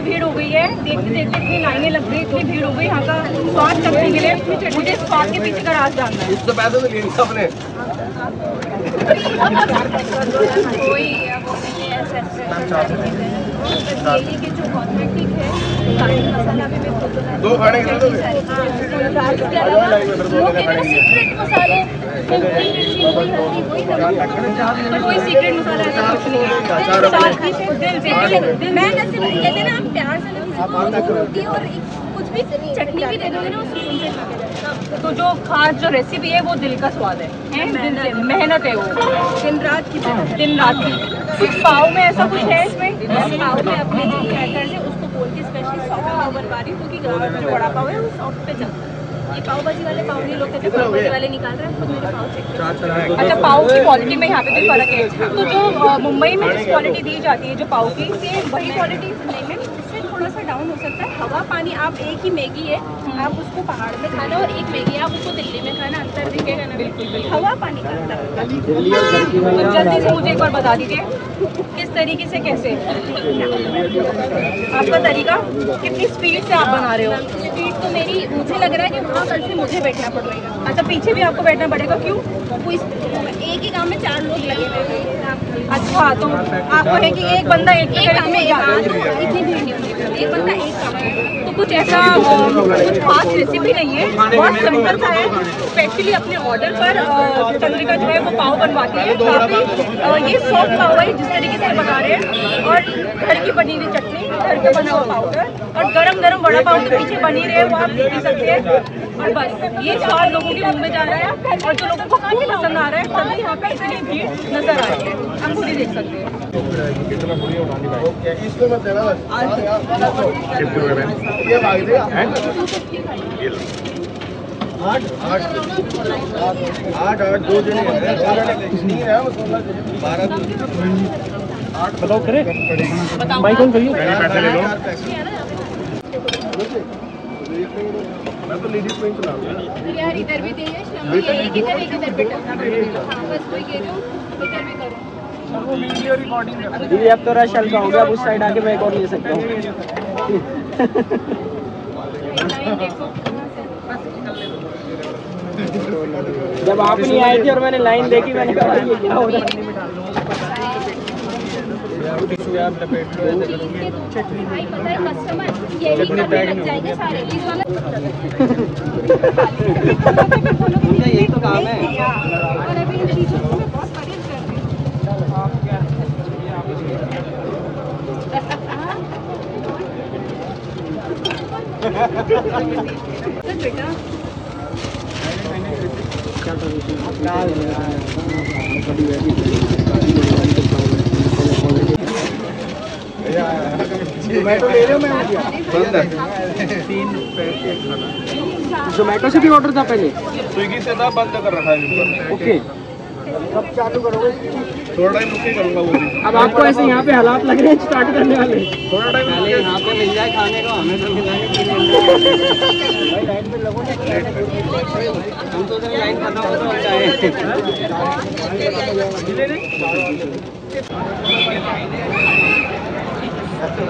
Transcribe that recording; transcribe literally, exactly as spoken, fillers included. काफी भीड़ हो गई है। देखते देखते इतनी लाइनें लग गई, इतनी भीड़ हो गई। यहाँ का स्वाद तक नहीं मिले, मुझे स्वाद के पीछे का राज जानना है। इससे पैसे मिले इन सब ने कोई डेली के जो ऑथेंटिक है मसाला भी मैं दो खाने के सीक्रेट मसाले कोई सीक्रेट मसाला ऐसा कुछ नहीं है। मैं जैसे कहते ना आप प्यार से रोटी और कुछ भी चटनी भी दे दोगे ना उसको, तो जो खास जो रेसिपी है वो दिल का स्वाद है, मेहनत है वो दिन रात की दिन रात की। पाव में ऐसा कुछ है इसमें? पाव में अपने जो बेहतर है उसको बोल के स्पेशल सॉफ्ट पाव बनवा रही हूँ, क्योंकि ग्राहक जो वड़ा पाव है वो सॉफ्ट पे चलता है। ये पाव भाजी वाले पाव नहीं लोग कहते, पाव भाजी वाले निकाल रहे हैं खुद मेरे पाव चेक। अच्छा, पाव की क्वालिटी में यहाँ पे भी फर्क है? तो जो मुंबई में जिस क्वालिटी दी जाती है जो पाव की, वही क्वालिटी नहीं है, उससे थोड़ा सा डाउन हो सकता है। हवा पानी, आप एक ही मैगी है, आप उसको पहाड़ में खाना और एक मैगी आप उसको दिल्ली में खाना, अंतर दिखेगा ना। बिल्कुल हवा पानी का अंतर। तो जल्दी से मुझे एक बार बता दीजिए किस तरीके से, कैसे आपका तरीका, कितनी स्पीड से आप बना रहे हो? तो मेरी मुझे लग रहा है कि वहाँ कल से मुझे बैठना पड़ेगा। अच्छा, पीछे भी आपको बैठना पड़ेगा? क्यों? एक ही काम में चार लोग लगे हुए हैं। अच्छा, तो आपको है कि एक बंदा एक एक काम में, इतनी भीड़ नहीं होगी, एक बंदा एक काम में। तो कुछ ऐसा कुछ खास रेसिपी नहीं है, बहुत सिंपल सा है। स्पेशली अपने ऑर्डर पर चंद्रिका जो है वो पाव बनवाती है, काफ़ी ये सॉफ्ट पाव है जिस तरीके से बना रहे हैं, और घर की बनी हुई चटनी, घर का बना हुआ पाउडर, और गरम गरम वड़ा पाव के पीछे बनी रहे वो आप दे सकते हैं। और बस ये चार लोगों के मुँह में जा रहा है, और जो लोगों को काफ़ी पसंद आ रहा है, तभी यहाँ पे इतनी भीड़ नजर आ रही है। हम खुद ही देख सकते हैं। आठ आठ आठ आठ दो जने बारह आठ बताओ करें भाई, कौन करिए पैसे ले लो। मैं तो लेडीज में चला हूं यार, इधर भी देंगे इधर इधर बेटा, बस वही कह रही हूं इधर भी करो। वीडियो रिकॉर्डिंग कर दीदी, अब तो रश हल्का हो गया, अब उस साइड आके मैं एक और ले सकता हूं। जब आप नहीं आए थे और मैंने लाइन देखी, मैंने कहा ये क्या हो रहा है यार, लपेट लो ऐसे करोगे चटनी भाई, पता है कस्टमर यही करने लग जाएंगे सारे। इस वाला उनका यही तो काम है। और अभी इन चीजों को मैं बहुत तारीफ कर रही हूं। आप क्या ये आप सर बेटा क्या कर रही हो? क्या कभी वैसी जोमेटो ले रहे हो? मैं तीन पैसे खाना जोमेटो से भी ऑर्डर था पहले, स्विगी से था, बंद कर रखा है। ओके, कब चालू करोगे? थोड़ा टाइम रुके करूँगा वो भी। अब आपको ऐसे यहाँ पे हालात लग रहे हैं स्टार्ट करने वाले, थोड़ा टाइम पहले यहाँ पे मिल जाए खाने को, हमें तो मिलाएंगे। लाइन में लगो।